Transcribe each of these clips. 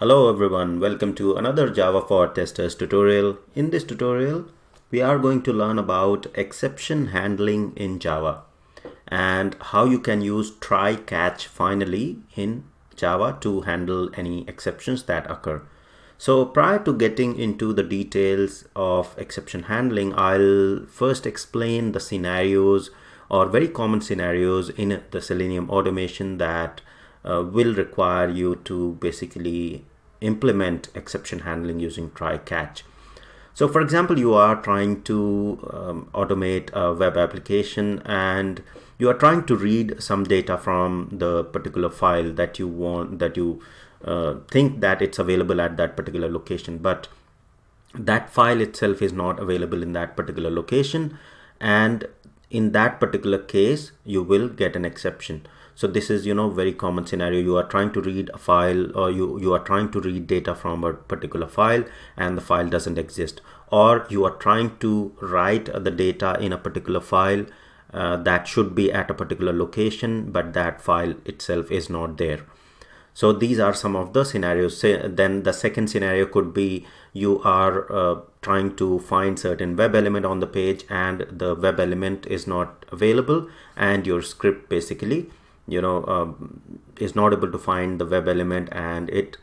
Hello everyone, welcome to another Java for Testers tutorial. In this tutorial, we are going to learn about exception handling in Java and how you can use try catch finally in Java to handle any exceptions that occur. So prior to getting into the details of exception handling, I'll first explain the scenarios or very common scenarios in the Selenium automation that will require you to basically implement exception handling using try catch. So for example, you are trying to automate a web application and you are trying to read some data from the particular file that you want, that you think that it's available at that particular location, but that file itself is not available in that particular location, and in that particular case you will get an exception. So this is, you know, very common scenario. You are trying to read a file, or you are trying to read data from a particular file and the file doesn't exist, or you are trying to write the data in a particular file that should be at a particular location, but that file itself is not there. So these are some of the scenarios. Then the second scenario could be you are trying to find certain web element on the page and the web element is not available, and your script basically, you know, is not able to find the web element and it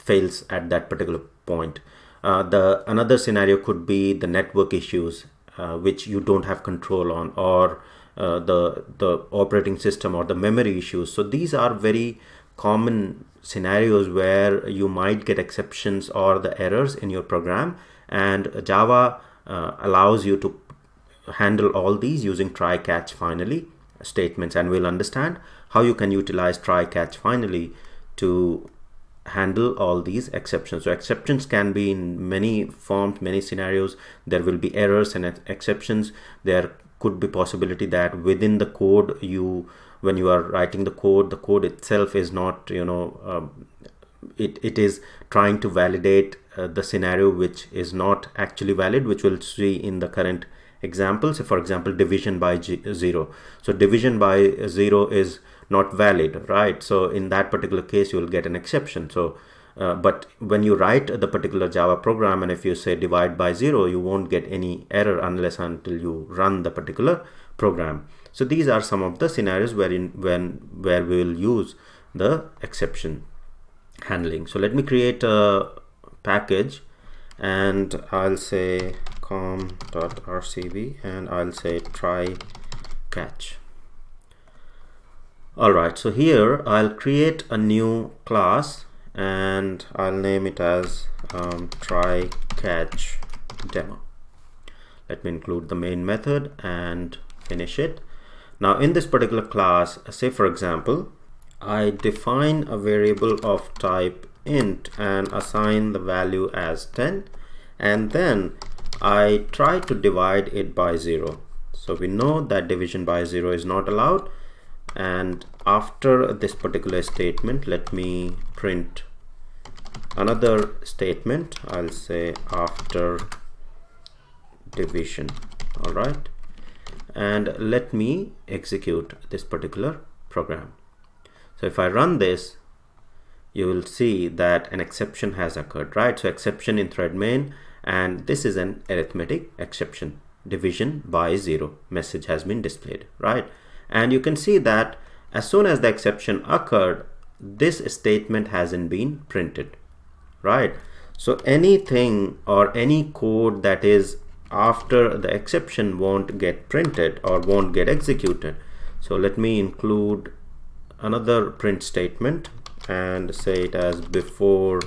fails at that particular point. Another scenario could be the network issues which you don't have control on, or the operating system or the memory issues. So these are very common scenarios where you might get exceptions or the errors in your program, and Java allows you to handle all these using try catch finally statements, and we'll understand how you can utilize try catch finally to handle all these exceptions. So exceptions can be in many forms, many scenarios. There will be errors and exceptions. There could be possibility that within the code, when you are writing the code itself is not, you know, it is trying to validate the scenario which is not actually valid, which we'll see in the current example. So for example, division by zero. So division by zero is not valid, right? So in that particular case, you will get an exception. So but when you write the particular Java program and if you say divide by zero, you won't get any error unless until you run the particular program. So these are some of the scenarios where we will use the exception handling. So let me create a package and I'll say com.rcb and I'll say try catch. All right, so here I'll create a new class and I'll name it as try catch demo. Let me include the main method and finish it. Now in this particular class, say for example, I define a variable of type int and assign the value as 10, and then I try to divide it by 0. So we know that division by 0 is not allowed, and after this particular statement let me print another statement. I'll say after division. All right, and let me execute this particular program. So if I run this, you will see that an exception has occurred, right? So exception in thread main, and this is an arithmetic exception, division by 0 message has been displayed, right? And you can see that as soon as the exception occurred, this statement hasn't been printed, right? So anything or any code that is after the exception won't get printed or won't get executed. So let me include another print statement and say it as before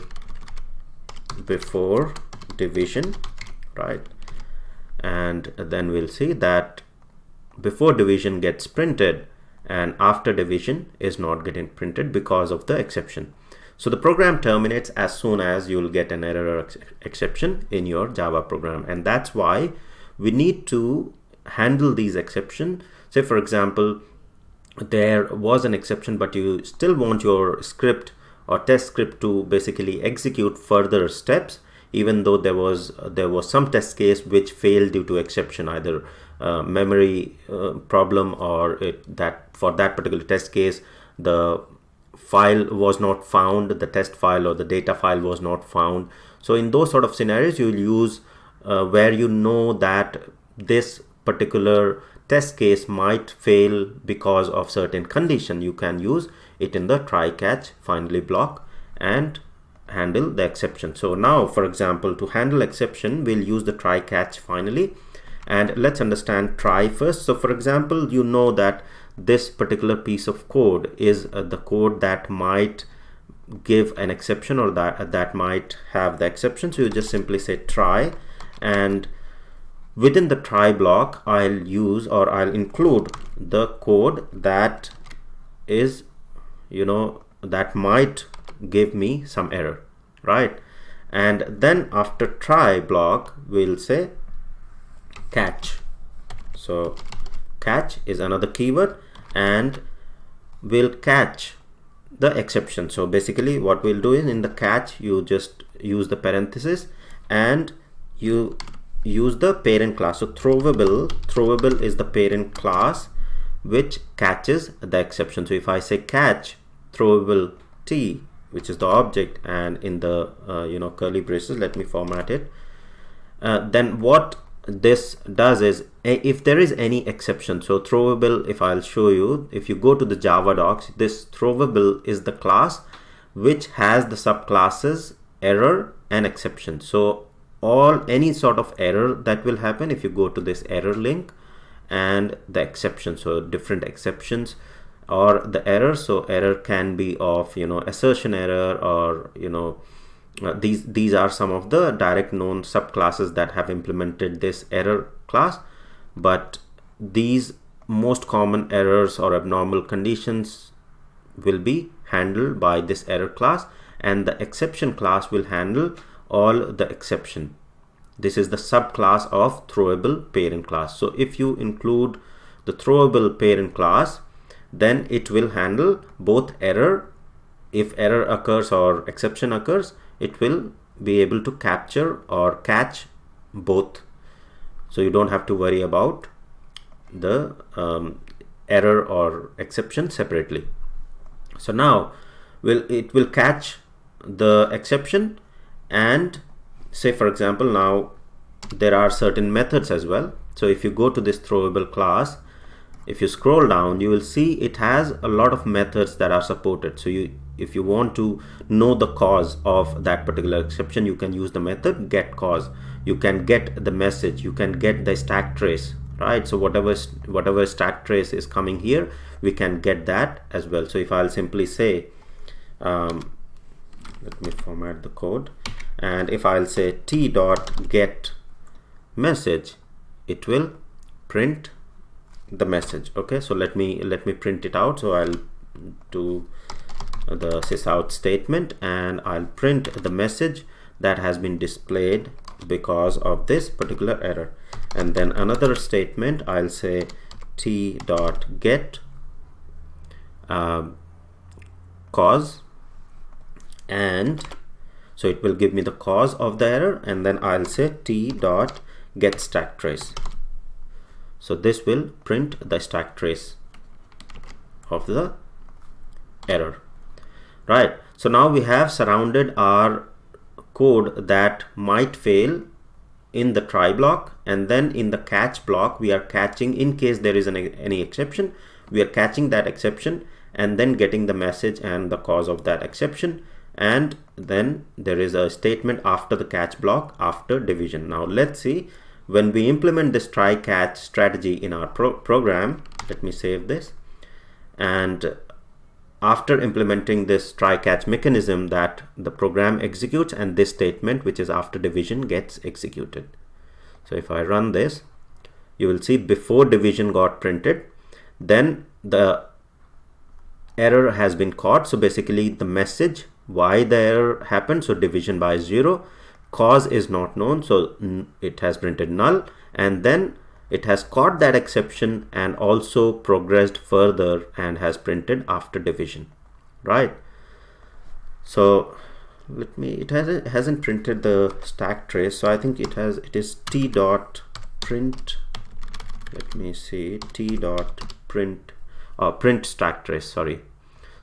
division, right? And then we'll see that before division gets printed and after division is not getting printed because of the exception. So the program terminates as soon as you will get an error or exception in your Java program, and that's why we need to handle these exceptions. Say for example, there was an exception but you still want your script or test script to basically execute further steps, even though there was some test case which failed due to exception, either memory problem, or that for that particular test case the file was not found, the test file or the data file was not found. So in those sort of scenarios, you will use where you know that this particular test case might fail because of certain condition. You can use it in the try catch finally block and handle the exception. So now, for example, to handle exception, we'll use the try catch finally. And let's understand try first. So for example, you know that this particular piece of code is the code that might give an exception or that might have the exception. So you just simply say try, and within the try block, I'll use or I'll include the code that is, you know, that might give me some error, right? And then after try block, we'll say catch. So catch is another keyword, and we'll catch the exception. So basically what we'll do is, in the catch, you just use the parenthesis and you use the parent class. So throwable is the parent class which catches the exception. So if I say catch throwable t, which is the object, and in the you know, curly braces, let me format it, then what this does is, if there is any exception, so throwable, if I'll show you, if you go to the Java docs, this throwable is the class which has the subclasses error and exception. So any sort of error that will happen, if you go to this error link and the exception, so different exceptions or the error. So error can be of, you know, assertion error, or, you know, these are some of the direct known subclasses that have implemented this error class. But these most common errors or abnormal conditions will be handled by this error class, and the exception class will handle all the exception. This is the subclass of throwable parent class. So if you include the throwable parent class, then it will handle both error, if error occurs or exception occurs, it will be able to capture or catch both. So you don't have to worry about the error or exception separately. So now it will catch the exception, and say, for example, now there are certain methods as well. So if you go to this throwable class, if you scroll down, you will see it has a lot of methods that are supported. So if you want to know the cause of that particular exception, you can use the method get cause. You can get the message, you can get the stack trace, right? So whatever stack trace is coming here, we can get that as well. So if I'll simply say, let me format the code, and if I'll say t dot get message, it will print the message. Okay, so let me print it out. So I'll do the sysout statement, and I'll print the message that has been displayed because of this particular error. And then another statement, I'll say t dot get cause, and so it will give me the cause of the error. And then I'll say t dot get stack trace. So this will print the stack trace of the error, right? So now we have surrounded our code that might fail in the try block, and then in the catch block, we are catching, in case there is any exception, we are catching that exception and then getting the message and the cause of that exception. And then there is a statement after the catch block after division. Now let's see, when we implement this try catch strategy in our program, let me save this. And after implementing this try catch mechanism, that the program executes, and this statement, which is after division, gets executed. So if I run this, you will see before division got printed, then the error has been caught. So basically the message why the error happened, so division by 0, cause is not known, so it has printed null, and then it has caught that exception and also progressed further and has printed after division, right? So let me, it hasn't printed the stack trace, so I think it is t dot print, let me see, t dot print, print stack trace, sorry.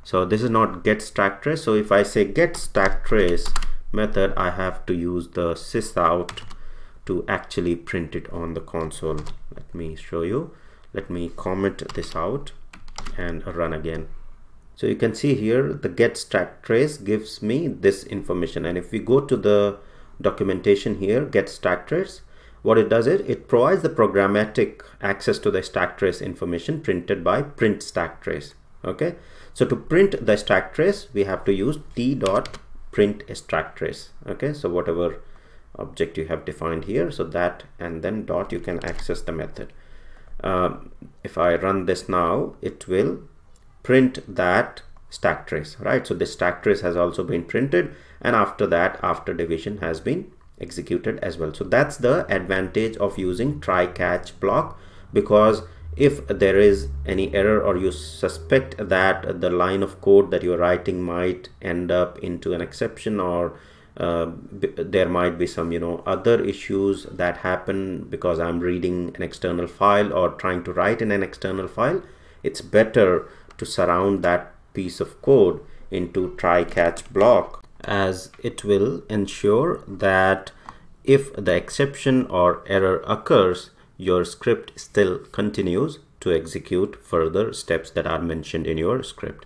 So this is not get stack trace. So if I say get stack trace method, I have to use the sysout to actually print it on the console. Let me show you. Let me comment this out and run again. So you can see here the get stack trace gives me this information. And if we go to the documentation here, get stack trace, what it does is it provides the programmatic access to the stack trace information printed by print stack trace. Okay, so to print the stack trace, we have to use t.print stack trace. Okay, so whatever object you have defined here, so that and then dot, you can access the method. If I run this now, it will print that stack trace, right? So the stack trace has also been printed, and after that, after division has been executed as well. So that's the advantage of using try catch block, because if there is any error or you suspect that the line of code that you're writing might end up into an exception, or there might be some, you know, other issues that happen because I'm reading an external file or trying to write in an external file, it's better to surround that piece of code into try catch block, as it will ensure that if the exception or error occurs, your script still continues to execute further steps that are mentioned in your script.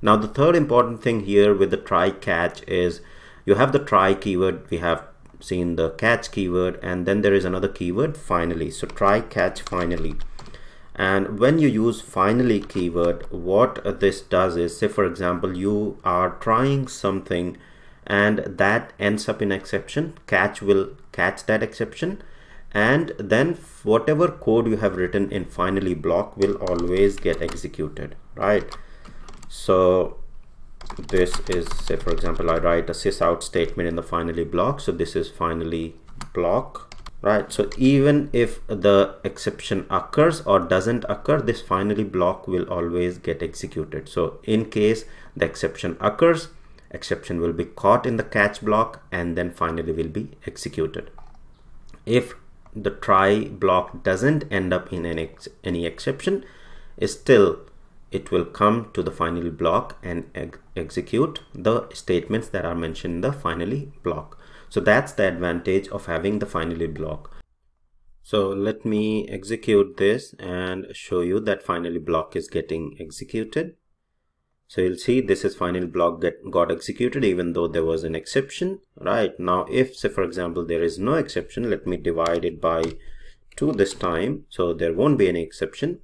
Now, the third important thing here with the try catch is you have the try keyword, we have seen the catch keyword, and then there is another keyword, finally. So try catch finally. And when you use finally keyword, what this does is, say for example, you are trying something and that ends up in exception, catch will catch that exception, and then whatever code you have written in finally block will always get executed, right? So this is, say for example, I write a sysout statement in the finally block, so this is finally block. Right, so even if the exception occurs or doesn't occur, this finally block will always get executed. So in case the exception occurs, exception will be caught in the catch block and then finally will be executed. If the try block doesn't end up in any exception, still it will come to the finally block and execute the statements that are mentioned in the finally block. So that's the advantage of having the finally block. So let me execute this and show you that finally block is getting executed. So you'll see this is finally block got executed even though there was an exception, right? Now if, say for example, there is no exception, let me divide it by 2 this time, so there won't be any exception,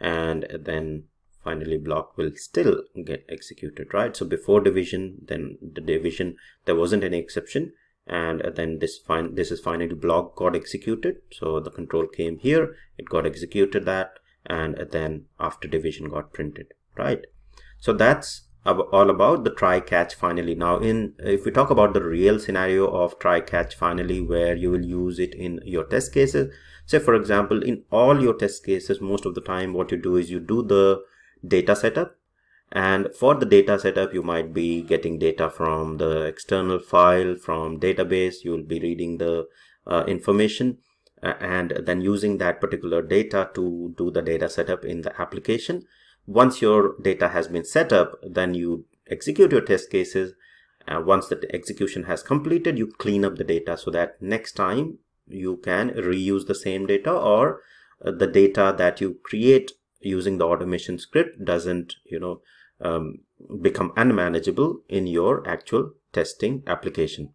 and then finally block will still get executed, right? So before division, then the division, there wasn't any exception, and then this is finally block got executed, so the control came here, it got executed that, and then after division got printed, right? So that's all about the try catch finally. Now if we talk about the real scenario of try catch finally, where you will use it in your test cases, say for example in all your test cases, most of the time what you do is you do the data setup. And for the data setup, you might be getting data from the external file, from database, you will be reading the information and then using that particular data to do the data setup in the application. Once your data has been set up, then you execute your test cases. Once the execution has completed, you clean up the data so that next time you can reuse the same data, or the data that you create using the automation script doesn't, you know, become unmanageable in your actual testing application.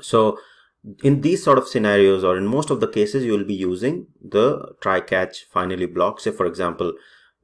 So in these sort of scenarios, or in most of the cases, you will be using the try catch finally block. Say for example,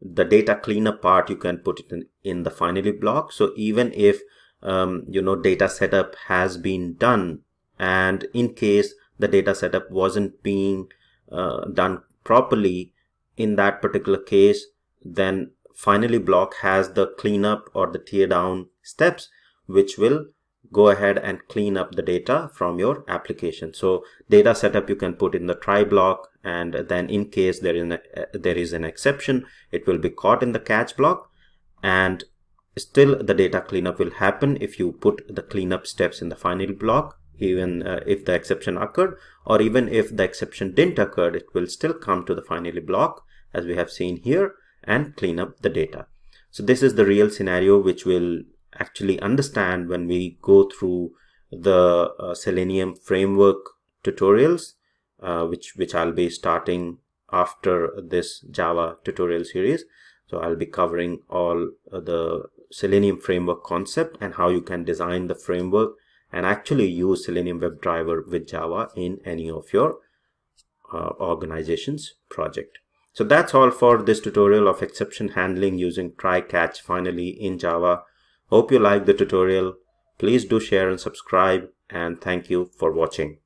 the data cleanup part, you can put it in the finally block. So even if you know, data setup has been done, and in case the data setup wasn't being done properly in that particular case, then finally block has the cleanup or the tear down steps, which will go ahead and clean up the data from your application. So data setup you can put in the try block, and then in case there is an exception, it will be caught in the catch block, and still the data cleanup will happen if you put the cleanup steps in the final block, even if the exception occurred, or even if the exception didn't occur, it will still come to the finally block, as we have seen here, and clean up the data. So this is the real scenario which we'll actually understand when we go through the Selenium framework tutorials, which I'll be starting after this Java tutorial series. So I'll be covering all the Selenium framework concept and how you can design the framework and actually use Selenium WebDriver with Java in any of your organization's project. So that's all for this tutorial of exception handling using try catch finally in Java. Hope you like the tutorial. Please do share and subscribe, and thank you for watching.